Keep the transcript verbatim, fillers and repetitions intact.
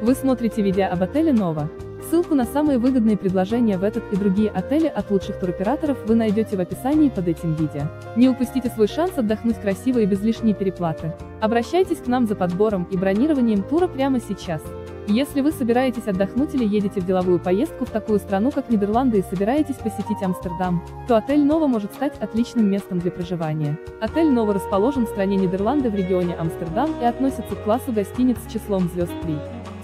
Вы смотрите видео об отеле «Нова». Ссылку на самые выгодные предложения в этот и другие отели от лучших туроператоров вы найдете в описании под этим видео. Не упустите свой шанс отдохнуть красиво и без лишней переплаты. Обращайтесь к нам за подбором и бронированием тура прямо сейчас. Если вы собираетесь отдохнуть или едете в деловую поездку в такую страну, как Нидерланды, и собираетесь посетить Амстердам, то отель «Нова» может стать отличным местом для проживания. Отель «Нова» расположен в стране Нидерланды в регионе Амстердам и относится к классу гостиниц с числом звезд три.